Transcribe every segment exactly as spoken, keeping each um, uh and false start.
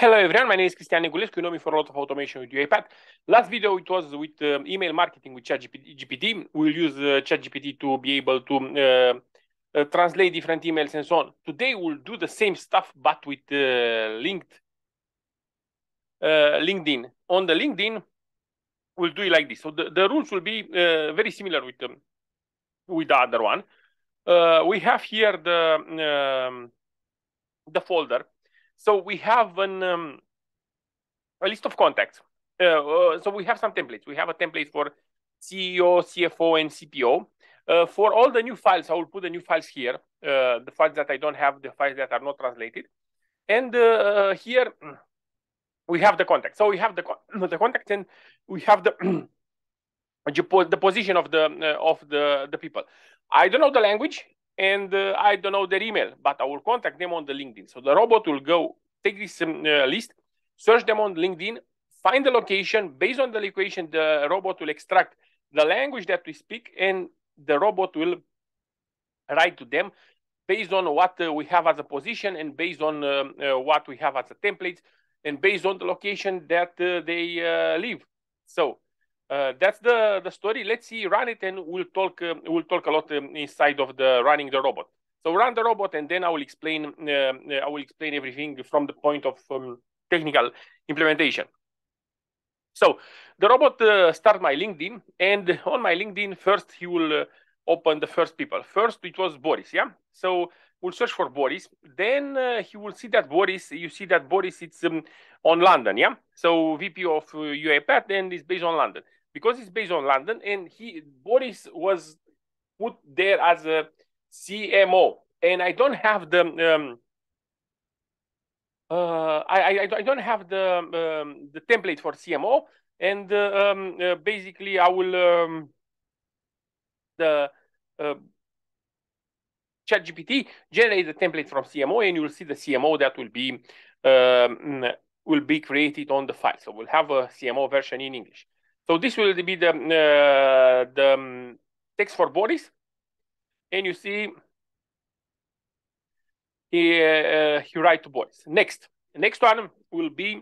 Hello everyone, my name is Cristian Negulescu. You know me for a lot of automation with UiPath. Last video it was with um, email marketing with ChatGPT. We'll use uh, ChatGPT to be able to uh, uh, translate different emails and so on. Today we'll do the same stuff but with uh, linked, uh, LinkedIn. On the LinkedIn, we'll do it like this. So the, the rules will be uh, very similar with, um, with the other one. Uh, we have here the, um, the folder. So we have an, um, a list of contacts. Uh, uh, so we have some templates. We have a template for C E O, C F O, and C P O. Uh, for all the new files, I will put the new files here, uh, the files that I don't have, the files that are not translated. And uh, here we have the contact. So we have the, con the contact and we have the, the position of, the, uh, of the, the people. I don't know the language. And uh, I don't know their email, but I will contact them on the LinkedIn. So the robot will go take this um, uh, list, search them on LinkedIn, find the location. Based on the location, the robot will extract the language that we speak, and the robot will write to them based on what uh, we have as a position and based on um, uh, what we have as a template and based on the location that uh, they uh, live. So Uh, that's the, the story. Let's see, run it, and we'll talk uh, we'll talk a lot um, inside of the running the robot. So run the robot, and then I will explain uh, I will explain everything from the point of um, technical implementation. So the robot uh, start my LinkedIn, and on my LinkedIn first he will uh, open the first people. First it was Boris, yeah. So we'll search for Boris. Then uh, he will see that Boris, you see that Boris, it's um, on London, yeah. So V P of uh, UiPath, and it's based on London. Because it's based on London, and he Boris was put there as a C M O, and I don't have the um, uh, I, I I don't have the um, the template for C M O, and uh, um, uh, basically I will um, the uh, ChatGPT generate the template from C M O, and you will see the C M O that will be um, will be created on the file. So we'll have a C M O version in English. So this will be the, uh, the um, text for Boris, and you see he, uh, he write to Boris. Next, next one will be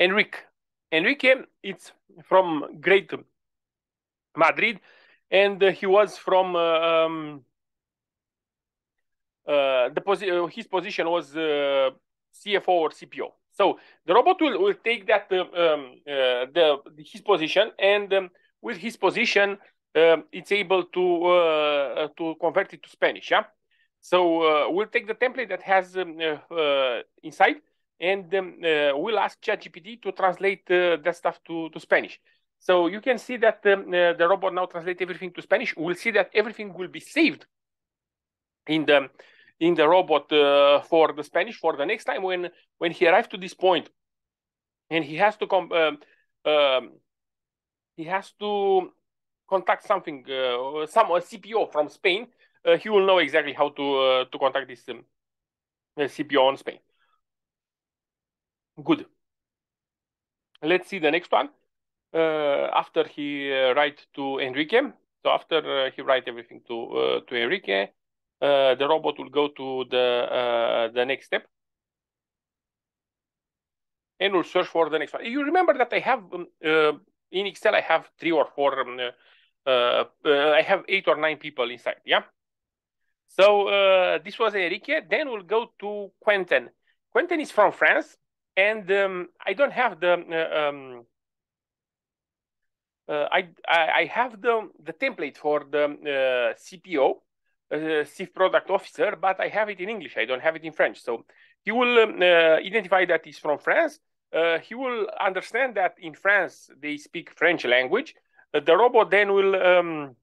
Enrique. Enrique, it's from Great Madrid, and uh, he was from uh, um, uh, the posi his position was uh, C F O or C P O. So the robot will, will take that uh, um, uh, the his position, and um, with his position, um, it's able to uh, to convert it to Spanish. Yeah. So uh, we'll take the template that has um, uh, uh, inside, and um, uh, we'll ask ChatGPT to translate uh, that stuff to to Spanish. So you can see that um, uh, the robot now translates everything to Spanish. We'll see that everything will be saved in the. in the robot uh, for the Spanish for the next time when, when he arrives to this point and he has to come, um, um, he has to contact something, uh, some uh, C P O from Spain, uh, he will know exactly how to, uh, to contact this um, uh, C P O on Spain. Good. Let's see the next one. Uh, after he uh, writes to Enrique, so after uh, he writes everything to, uh, to Enrique, Uh, the robot will go to the uh, the next step and will search for the next one. You remember that I have um, uh, in Excel I have three or four um, uh, uh, I have eight or nine people inside, yeah. So uh, this was Enrique. Then we'll go to Quentin. Quentin is from France, and um, I don't have the uh, um, uh, I, I I have the the template for the uh, C P O. Uh, Chief Product Officer, but I have it in English. I don't have it in French. So he will um, uh, identify that he's from France. Uh, he will understand that in France they speak French language. Uh, the robot then will um,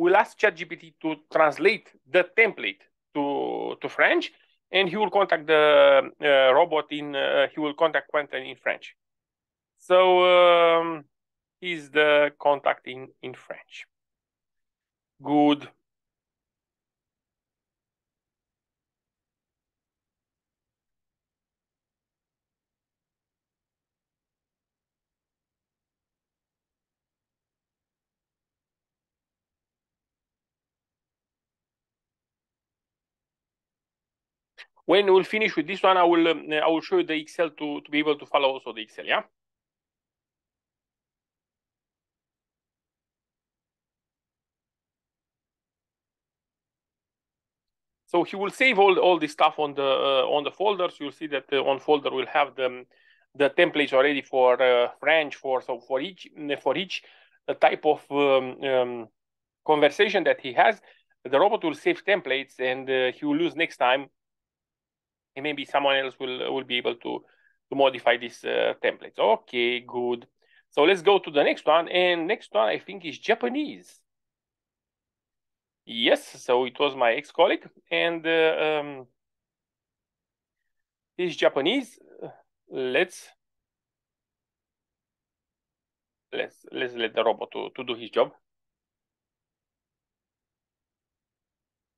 will ask ChatGPT to translate the template to to French, and he will contact the uh, robot in. Uh, he will contact Quentin in French. So um, he's the contact in in French. Good. When we'll finish with this one, I will um, I will show you the Excel to, to be able to follow also the Excel, yeah? So he will save all all this stuff on the uh, on the folders. You'll see that uh, on folder we'll have the the templates already for uh, French, for so for each for each type of um, um, conversation that he has. The robot will save templates, and uh, he will use next time, and maybe someone else will will be able to to modify these uh, templates. Okay, good. So let's go to the next one, and next one I think is Japanese. Yes, so it was my ex-colleague, and uh, um, he's Japanese. Let's let's let's let the robot to, to do his job.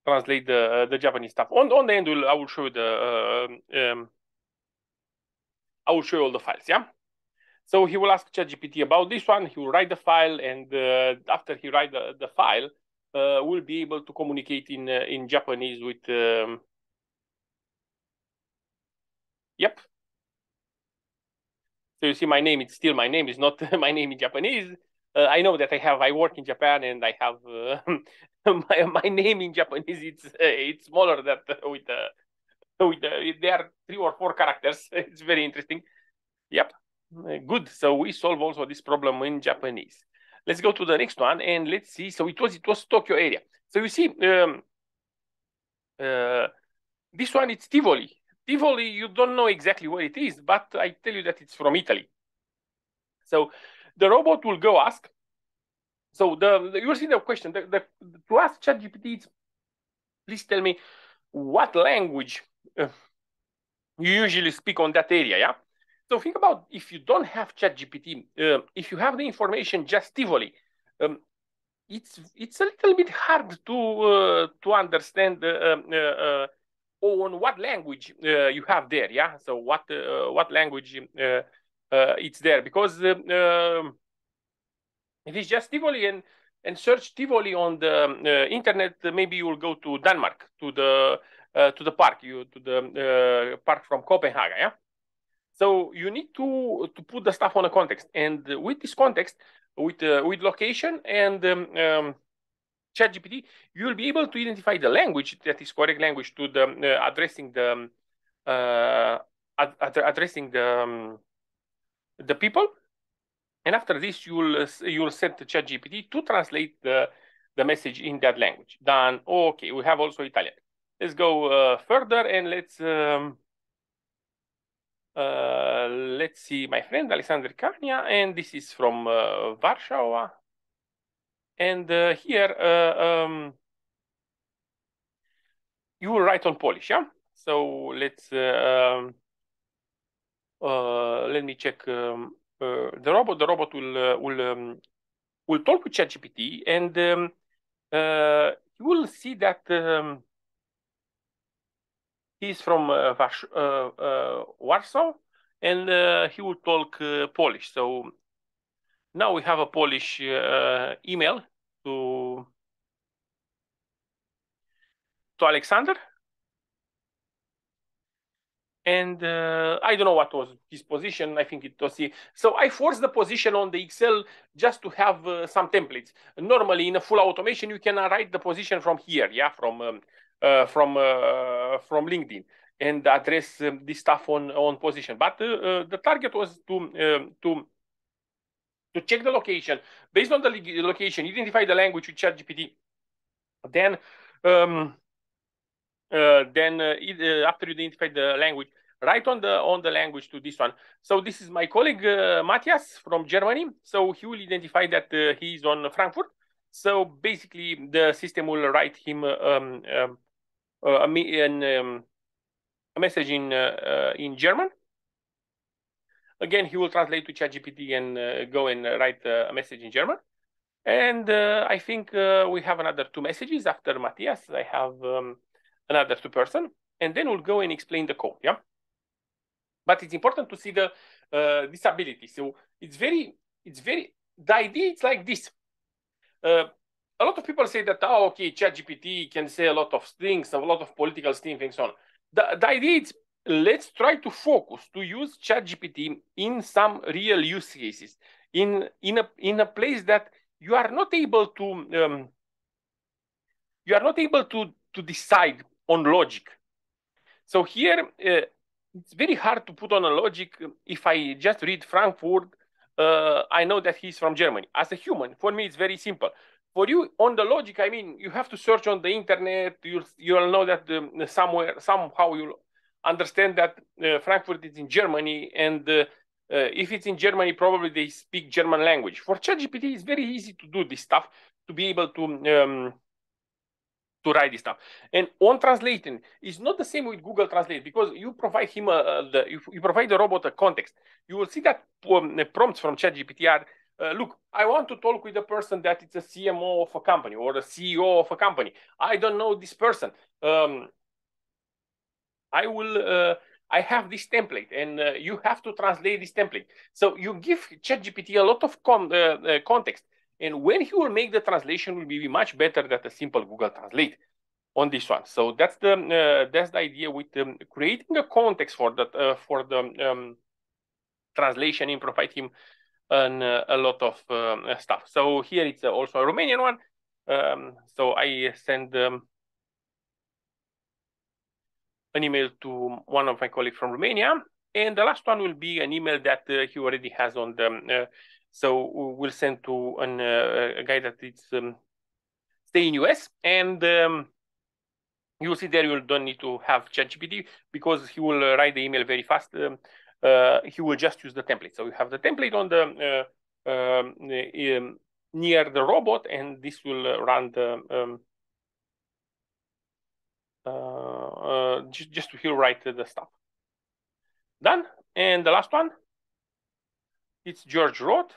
Translate the uh, the Japanese stuff. On on the end, we'll, I will show you the uh, um, I will show you all the files. Yeah. So he will ask ChatGPT about this one. He will write the file, and uh, after he write the, the file. Uh, will be able to communicate in uh, in Japanese with. Um... Yep. So you see, my name. It's still my name. It's not my name in Japanese. Uh, I know that I have. I work in Japan, and I have uh, my my name in Japanese. It's uh, it's smaller that uh, with the uh, with uh, there are three or four characters. It's very interesting. Yep. Uh, good. So we solve also this problem in Japanese. Let's go to the next one and let's see. So it was it was Tokyo area. So you see, um, uh, this one, it's Tivoli. Tivoli, you don't know exactly where it is, but I tell you that it's from Italy. So the robot will go ask. So the, the you'll see the question. The, the, to ask ChatGPT, please tell me what language uh, you usually speak on that area, yeah? So think about if you don't have ChatGPT, uh, if you have the information just Tivoli, um, it's it's a little bit hard to uh, to understand uh, uh, uh, on what language uh, you have there, yeah. So what uh, what language uh, uh, it's there, because uh, um, if it's just Tivoli and and search Tivoli on the uh, internet, maybe you will go to Denmark, to the uh, to the park, you to the uh, park from Copenhagen, yeah. So you need to to put the stuff on a context, and with this context, with uh, with location and um, um, ChatGPT, you'll be able to identify the language that is correct language to the uh, addressing the uh, ad ad addressing the um, the people, and after this, you'll uh, you'll set the ChatGPT to translate the the message in that language. Done. Okay, we have also Italian. Let's go uh, further and let's. Um, Uh, let's see, my friend Alexander Kania, and this is from uh, Warsaw. And uh, here uh, um, you will write on Polish, yeah? So let's uh, uh, let me check um, uh, the robot. The robot will uh, will um, will talk with ChatGPT, and um, uh, you will see that. Um, He's from uh, Vars uh, uh, Warsaw, and uh, he will talk uh, Polish. So now we have a Polish uh, email to to Alexander, and uh, I don't know what was his position. I think it was he. So I forced the position on the Excel just to have uh, some templates. Normally, in a full automation, you can write the position from here, yeah, from. Um, Uh, from uh, from LinkedIn, and address um, this stuff on on position. But uh, uh, the target was to um, to to check the location based on the location, identify the language with ChatGPT. Then um, uh, then uh, it, uh, after you identify the language, write on the on the language to this one. So this is my colleague uh, Matthias from Germany. So he will identify that uh, he is on Frankfurt. So basically, the system will write him um, um, Uh, an, um, a message in uh, uh, in German. Again, he will translate to ChatGPT and uh, go and write uh, a message in German. And uh, I think uh, we have another two messages after Matthias. I have um, another two person, and then we'll go and explain the code. Yeah, but it's important to see the uh, this ability. So it's very, it's very. The idea is like this. Uh, A lot of people say that, oh, okay, ChatGPT can say a lot of things, a lot of political things, and so on. the, the idea is, let's try to focus to use ChatGPT in some real use cases, in in a in a place that you are not able to um, you are not able to to decide on logic. So here uh, it's very hard to put on a logic. If I just read Frankfurt, uh, I know that he's from Germany. As a human, for me it's very simple. For you, on the logic, I mean, you have to search on the internet. You you'll know that um, somewhere somehow you'll understand that uh, Frankfurt is in Germany, and uh, uh, if it's in Germany, probably they speak German language. For ChatGPT, it's very easy to do this stuff, to be able to um, to write this stuff. And on translating, it's not the same with Google Translate, because you provide him a, the you, you provide the robot a context. You will see that um, prompts from ChatGPT are, uh, look, I want to talk with a person that it's a C M O of a company or a C E O of a company. I don't know this person. Um, I will, uh, I have this template, and uh, you have to translate this template. So you give ChatGPT a lot of con uh, uh, context, and when he will make the translation, will be much better than a simple Google Translate on this one. So that's the uh, that's the idea with um, creating a context for that uh, for the um, translation, and provide him an, uh, a lot of um, stuff. So here it's uh, also a Romanian one. Um, so I send. Um, an email to one of my colleagues from Romania. And the last one will be an email that uh, he already has on the, uh, so we'll send to an, uh, a guy that it's um, stay in U S. And um, you'll see there, you don't need to have ChatGPT, because he will uh, write the email very fast. Um, uh, he will just use the template. So you have the template on the, uh, um, um, near the robot, and this will uh, run the, um, Uh, uh, just, just to he'll write the stuff. Done. And the last one, it's George Roth.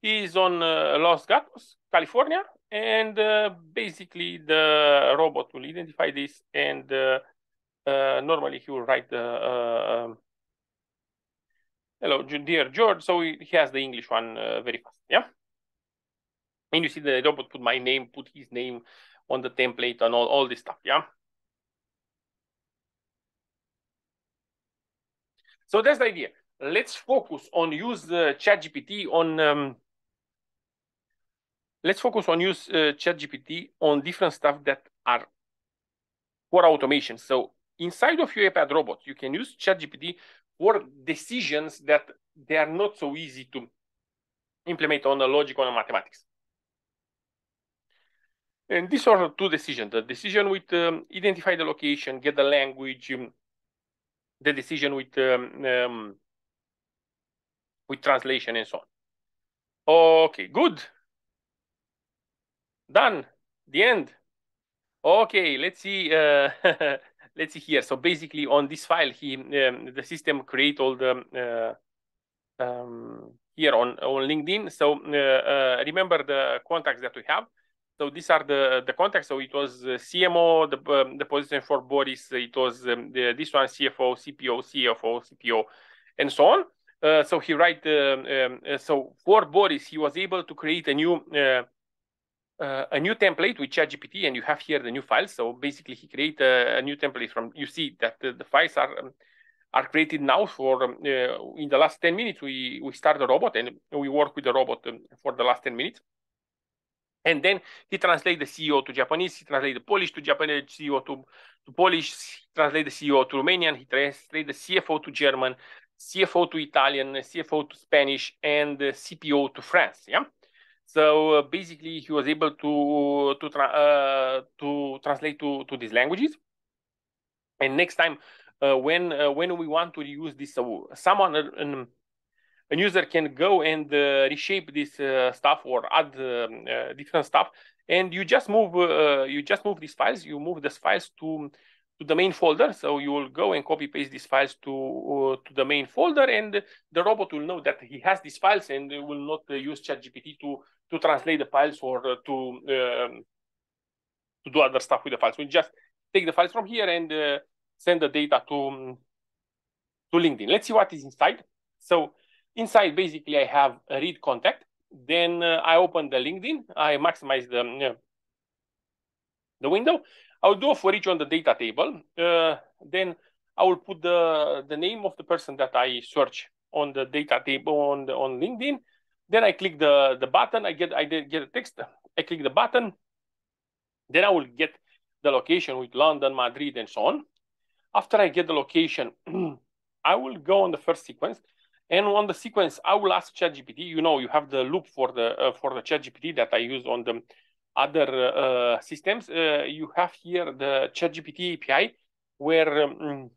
He's on uh, Los Gatos, California. And uh, basically the robot will identify this, and uh, uh, normally he will write the, uh, um, hello, dear George. So he has the English one uh, very fast, yeah? And you see the robot put my name, put his name, on the template and all, all this stuff, yeah? So that's the idea. Let's focus on use uh, ChatGPT on, um, let's focus on use uh, ChatGPT on different stuff that are for automation. So inside of your UiPath robot, you can use ChatGPT for decisions that they are not so easy to implement on the logic or the mathematics. And these are two decisions. The decision with um, identify the location, get the language, um, the decision with um, um, with translation and so on. Okay, good. Done. The end. Okay, let's see. Uh, let's see here. So basically, on this file, he um, the system create all the uh, um, here on on LinkedIn. So uh, uh, remember the contacts that we have. So these are the, the contacts. So it was uh, C M O, the, um, the position for Boris. It was um, the, this one, C F O, C P O, C F O, C P O, and so on. Uh, so he write, uh, um, uh, so for Boris, he was able to create a new uh, uh, a new template with ChatGPT, and you have here the new files. So basically he create a, a new template from, you see that the, the files are um, are created now for, um, uh, in the last ten minutes, we, we start the robot and we work with the robot um, for the last ten minutes. And then he translates the C E O to Japanese, he translates the Polish to Japanese, C E O to, to Polish, he translates the C E O to Romanian, he translates the C F O to German, C F O to Italian, C F O to Spanish, and the C P O to France. Yeah. So uh, basically, he was able to to tra uh, to translate to to these languages. And next time, uh, when uh, when we want to use this, uh, someone. Uh, A user can go and uh, reshape this uh, stuff or add um, uh, different stuff, and you just move uh, you just move these files. You move these files to to the main folder. So you will go and copy paste these files to uh, to the main folder, and the robot will know that he has these files and will not uh, use ChatGPT to to translate the files or uh, to um, to do other stuff with the files. We just take the files from here and uh, send the data to to LinkedIn. Let's see what is inside. So. Inside, basically, I have a read contact. Then uh, I open the LinkedIn. I maximize the, uh, the window. I I'll do a for each on the data table. Uh, then I will put the, the name of the person that I search on the data table on, the, on LinkedIn. Then I click the, the button. I get I did get a text. I click the button. Then I will get the location with London, Madrid, and so on. After I get the location, I will go on the first sequence. And on the sequence, I will ask ChatGPT. You know, you have the loop for the uh, for the ChatGPT that I use on the other uh, systems. Uh, you have here the ChatGPT A P I, where um,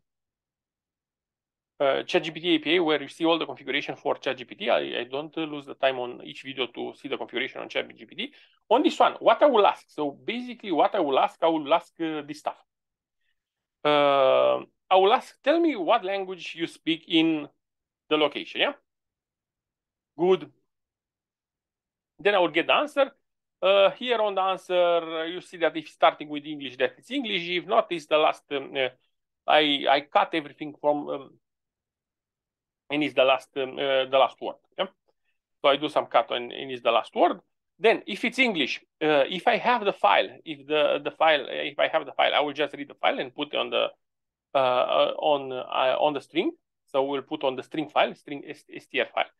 uh, ChatGPT A P I, where you see all the configuration for ChatGPT. I, I don't uh, lose the time on each video to see the configuration on ChatGPT. On this one, what I will ask. So basically, what I will ask, I will ask uh, this stuff. Uh, I will ask, tell me what language you speak in the location, yeah? Good. Then I will get the answer. Uh, here on the answer, you see that if starting with English, that it's English. If not, it's the last, um, uh, I, I cut everything from, um, and it's the last, um, uh, the last word, yeah? So I do some cut and, and it's the last word. Then if it's English, uh, if I have the file, if the, the file, if I have the file, I will just read the file and put it on the, uh, on, uh, on the string. So we'll put on the string file, string str file.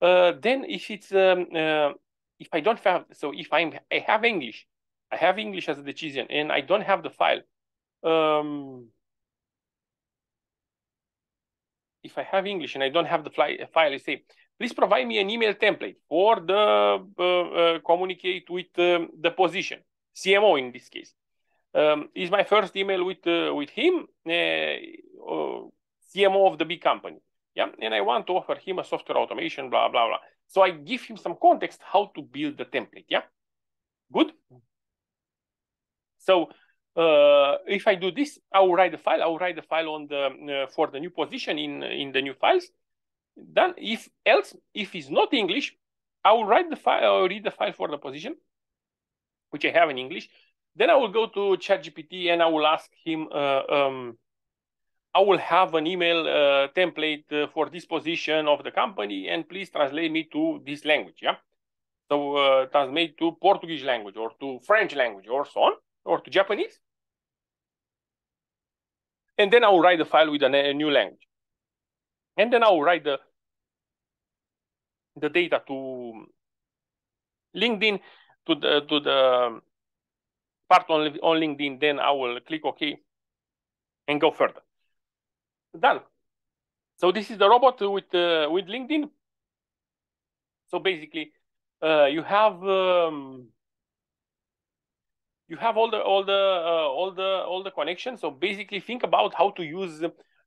Uh, then if it's, um, uh, if I don't have, so if I'm, I have English, I have English as a decision and I don't have the file. Um, if I have English and I don't have the fly, file, I say, please provide me an email template for the uh, uh, communicate with um, the position, C M O in this case. Um, is my first email with, uh, with him, uh, uh, C M O of the big company, yeah? And I want to offer him a software automation, blah, blah, blah. So I give him some context how to build the template, yeah? Good? So uh, if I do this, I will write the file. I will write the file on the, uh, for the new position in, in the new files. Then if else, if it's not English, I will write the file, I will read the file for the position, which I have in English. Then I will go to ChatGPT and I will ask him, uh, um, I will have an email uh, template uh, for this position of the company and please translate me to this language, yeah? So uh, translate to Portuguese language or to French language or so on, or to Japanese. And then I will write the file with a new language. And then I will write the, the data to LinkedIn, to the, to the part on, on LinkedIn. Then I will click OK and go further. Done. So this is the robot with, uh, with LinkedIn. So basically, uh, you have um, you have all the all the uh, all the all the connections. So basically, think about how to use.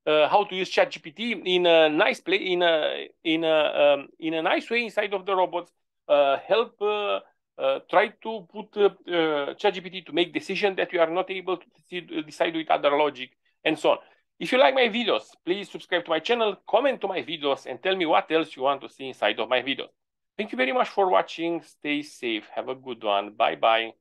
Uh, how to use ChatGPT in a nice play, in a in a um, in a nice way inside of the robots. Uh, help uh, uh, try to put uh, uh, ChatGPT to make decisions that you are not able to decide with other logic and so on. If you like my videos, please subscribe to my channel, comment to my videos, and tell me what else you want to see inside of my videos. Thank you very much for watching. Stay safe. Have a good one. Bye bye.